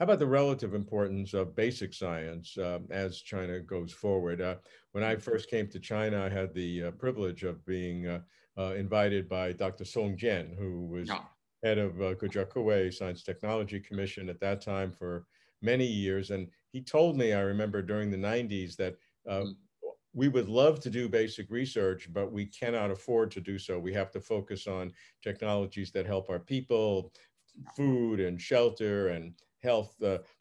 How about the relative importance of basic science as China goes forward? When I first came to China, I had the privilege of being invited by Dr. Song Jian, who was head of Guojia Kewei Science Technology Commission at that time for many years. And he told me, I remember during the 90s, that we would love to do basic research, but we cannot afford to do so. We have to focus on technologies that help our people, food and shelter and health,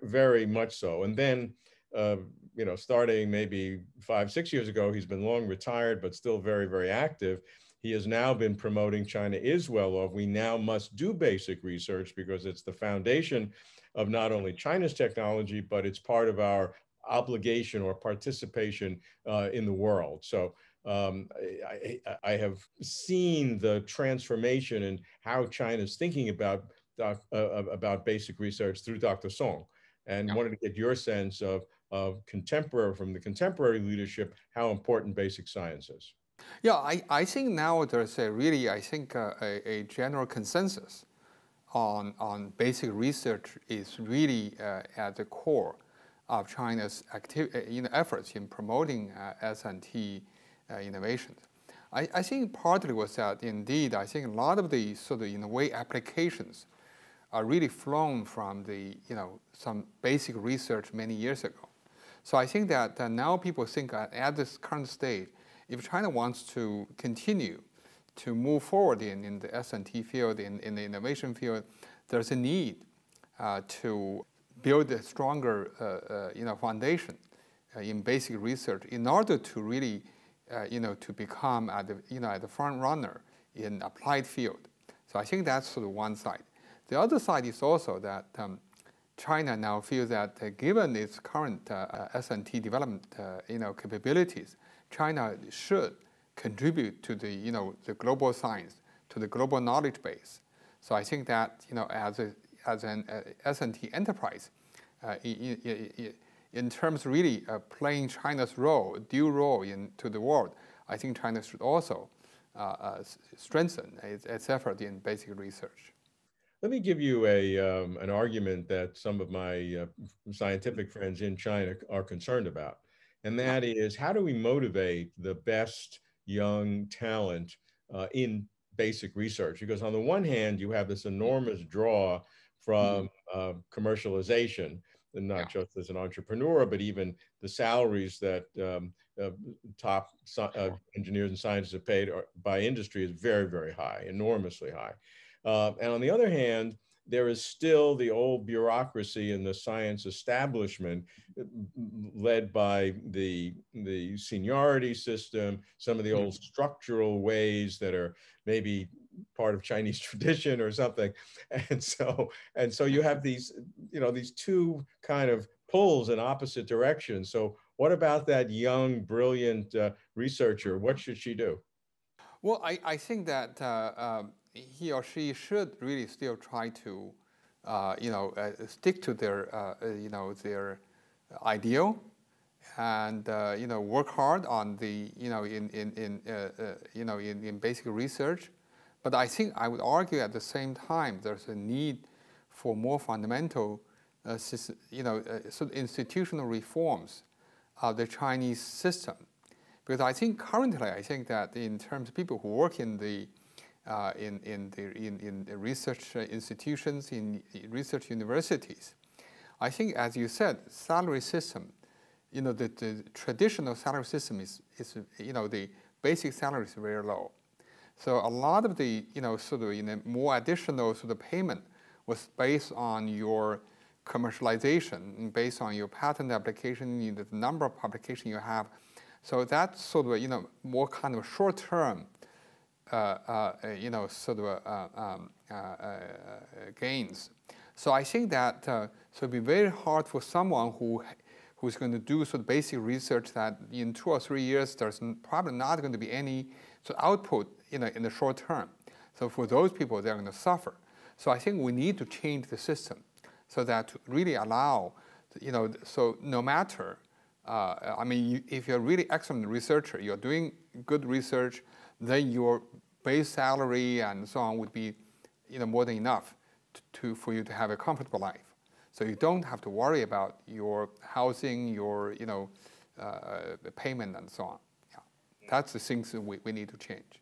very much so. And then, you know, starting maybe 5 or 6 years ago, he's been long retired, but still very, very active. He has now been promoting China is well off. We now must do basic research because it's the foundation of not only China's technology, but it's part of our obligation or participation in the world. So I have seen the transformation in how China's thinking about basic research through Dr. Song, and wanted to get your sense of contemporary, from the contemporary leadership, how important basic science is. Yeah, I think now there's a really, I think a general consensus on basic research is really at the core of China's efforts in promoting S&T innovations. I think partly was that indeed, I think a lot of the sort of in a way applications are really flown from the, you know, some basic research many years ago. So I think that now people think at this current state, if China wants to continue to move forward in the S&T field, in the innovation field, there's a need to build a stronger foundation in basic research in order to really to become at the, at the front runner in applied field. So I think that's sort of one side. The other side is also that China now feels that given its current S&T development capabilities, China should contribute to the the global science, to the global knowledge base. So I think that as an S&T enterprise, in terms really playing China's role, due role to the world, I think China should also strengthen its effort in basic research. Let me give you an argument that some of my scientific friends in China are concerned about. And that is, how do we motivate the best young talent in basic research? Because on the one hand, you have this enormous draw from commercialization, and not just as an entrepreneur, but even the salaries that top engineers and scientists are paid by industry is very, very high, enormously high. And on the other hand, there is still the old bureaucracy in the science establishment led by the seniority system, some of the old structural ways that are maybe part of Chinese tradition or something. And so you have these, these two kind of pulls in opposite directions. So what about that young, brilliant researcher? What should she do? Well, I think that he or she should really still try to, stick to their, their ideal, and work hard on the, in basic research. But I think I would argue at the same time there's a need for more fundamental, sort of institutional reforms of the Chinese system, because I think currently that in terms of people who work in the in research institutions, in research universities, I think, as you said, salary system, the traditional salary system is the basic salary is very low. So a lot of the, sort of more additional sort of payment was based on your commercialization, based on your patent application, the number of publications you have. So that's sort of, more kind of short-term, gains. So I think that so it'd be very hard for someone who's going to do sort of basic research that in 2 or 3 years there's probably not going to be any output in the short term. So for those people, they're going to suffer. So I think we need to change the system so that to really allow, so no matter, I mean, if you're a really excellent researcher, you're doing good research, then your base salary and so on would be, more than enough for you to have a comfortable life. So you don't have to worry about your housing, your payment, and so on. Yeah. That's the things that we need to change.